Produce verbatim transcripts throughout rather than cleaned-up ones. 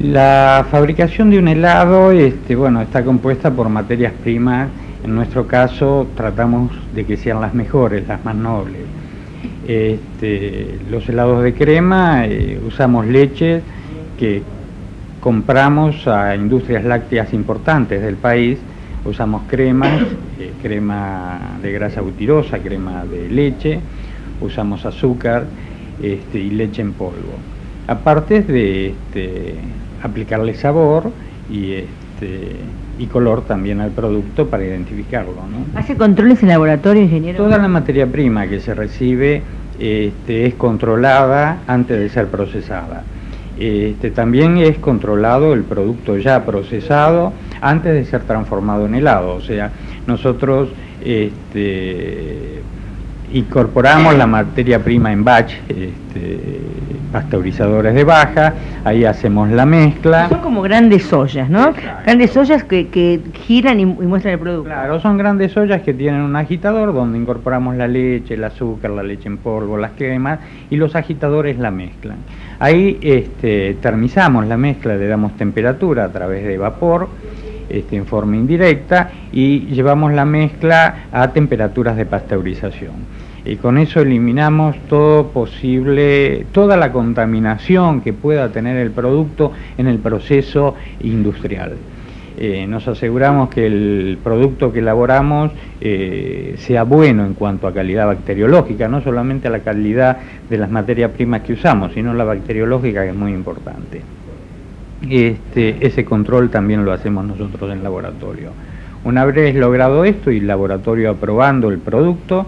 La fabricación de un helado, este, bueno, está compuesta por materias primas. En nuestro caso tratamos de que sean las mejores, las más nobles. Este, los helados de crema, eh, usamos leches que compramos a industrias lácteas importantes del país. Usamos cremas, eh, crema de grasa butirosa, crema de leche, usamos azúcar este, y leche en polvo. Aparte de este, aplicarle sabor y, este, y color también al producto para identificarlo, ¿no? ¿Hace controles en laboratorio, ingeniero? Toda la materia prima que se recibe este, es controlada antes de ser procesada. Este, también es controlado el producto ya procesado antes de ser transformado en helado. O sea, nosotros este, incorporamos la materia prima en batch, este, pasteurizadores de baja, ahí hacemos la mezcla. Son como grandes ollas, ¿no? Exacto. Grandes ollas que, que giran y, y muestran el producto. Claro, son grandes ollas que tienen un agitador donde incorporamos la leche, el azúcar, la leche en polvo, las cremas, y los agitadores la mezclan. Ahí este, termizamos la mezcla, le damos temperatura a través de vapor, este, en forma indirecta, y llevamos la mezcla a temperaturas de pasteurización. Y con eso eliminamos todo posible, toda la contaminación que pueda tener el producto en el proceso industrial. Eh, nos aseguramos que el producto que elaboramos eh, sea bueno en cuanto a calidad bacteriológica, no solamente a la calidad de las materias primas que usamos, sino la bacteriológica, que es muy importante. Este, ese control también lo hacemos nosotros en laboratorio. Una vez logrado esto y el laboratorio aprobando el producto,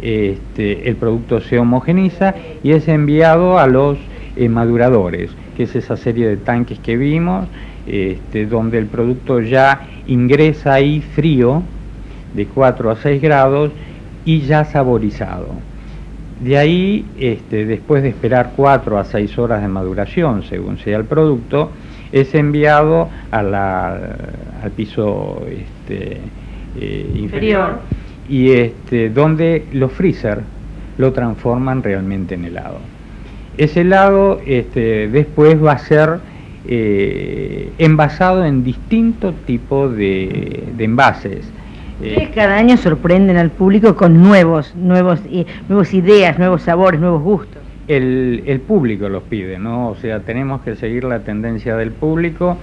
Este, el producto se homogeniza y es enviado a los eh, maduradores, que es esa serie de tanques que vimos, este, donde el producto ya ingresa ahí frío, de cuatro a seis grados, y ya saborizado. De ahí, este, después de esperar cuatro a seis horas de maduración, según sea el producto, es enviado a la, al piso este, eh, inferior. Y este, donde los freezer lo transforman realmente en helado. Ese helado este, después va a ser eh, envasado en distintos tipos de, de envases. Ustedes cada año sorprenden al público con nuevos, nuevos, eh, nuevas ideas, nuevos sabores, nuevos gustos. El, el público los pide, ¿no? O sea, tenemos que seguir la tendencia del público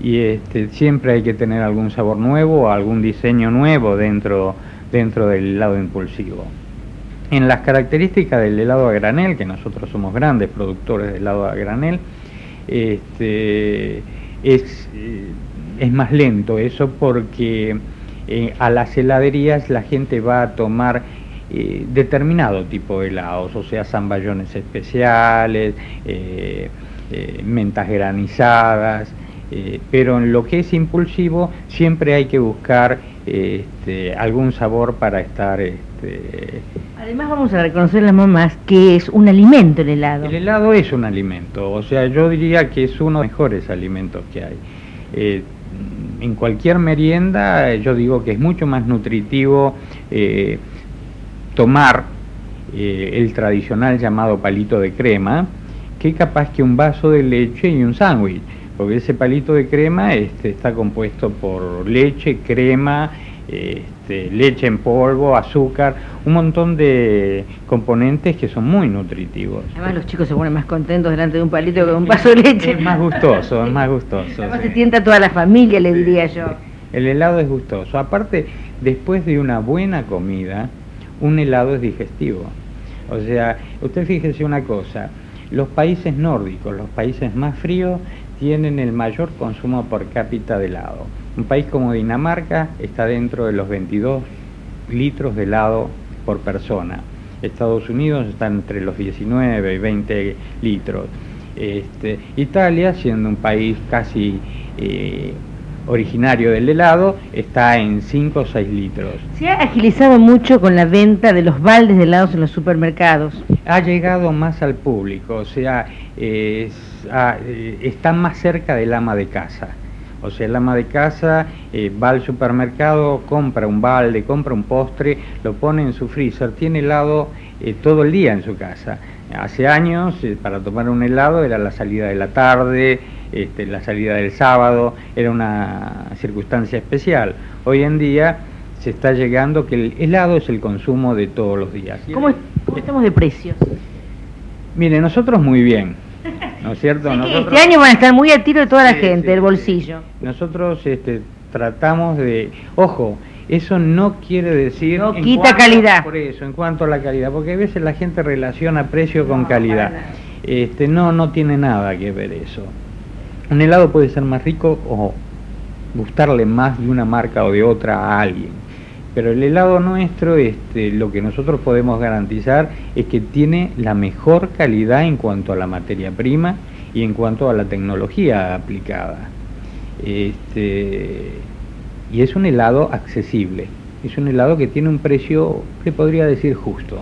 y este, siempre hay que tener algún sabor nuevo, algún diseño nuevo dentro dentro del helado impulsivo. En las características del helado a granel, que nosotros somos grandes productores de helado a granel, este, es, es más lento eso porque eh, a las heladerías la gente va a tomar eh, determinado tipo de helados, o sea, zamballones especiales, eh, eh, mentas granizadas, eh, pero en lo que es impulsivo siempre hay que buscar Este, algún sabor para estar... Este... Además vamos a reconocer a las mamás que es un alimento el helado. El helado es un alimento, o sea, yo diría que es uno de los mejores alimentos que hay. Eh, en cualquier merienda yo digo que es mucho más nutritivo eh, tomar eh, el tradicional llamado palito de crema, que capaz que un vaso de leche y un sándwich. Porque ese palito de crema este, está compuesto por leche, crema, este, leche en polvo, azúcar, un montón de componentes que son muy nutritivos. Además los chicos se ponen más contentos delante de un palito que de un vaso de leche. Es más gustoso, es más gustoso. Además sí. Se tienta toda la familia, le diría yo. El helado es gustoso. Aparte, después de una buena comida, un helado es digestivo. O sea, usted fíjese una cosa, los países nórdicos, los países más fríos, tienen el mayor consumo por cápita de helado. Un país como Dinamarca está dentro de los veintidós litros de helado por persona. Estados Unidos está entre los diecinueve y veinte litros. Este, Italia, siendo un país casi eh, originario del helado, está en cinco o seis litros. Se ha agilizado mucho con la venta de los baldes de helados en los supermercados. Ha llegado más al público, o sea, eh, está más cerca del ama de casa. O sea, el ama de casa eh, va al supermercado, compra un balde, compra un postre, lo pone en su freezer, tiene helado eh, todo el día en su casa. Hace años, eh, para tomar un helado era la salida de la tarde, este, la salida del sábado, era una circunstancia especial. Hoy en día se está llegando que el helado es el consumo de todos los días. ¿Cómo, cómo estamos de precios? Mire, nosotros muy bien, ¿no es cierto? Sí, nosotros... Este año van a estar muy a tiro de toda la sí, gente, sí, el bolsillo. Sí. Nosotros este, tratamos de... Ojo, eso no quiere decir... No quita cuanto, calidad. Por eso, en cuanto a la calidad, porque a veces la gente relaciona precio con no, calidad. Este, no, no tiene nada que ver eso. Un helado puede ser más rico o gustarle más de una marca o de otra a alguien. Pero el helado nuestro, este, lo que nosotros podemos garantizar es que tiene la mejor calidad en cuanto a la materia prima y en cuanto a la tecnología aplicada. Este, y es un helado accesible, es un helado que tiene un precio, le podría decir, justo.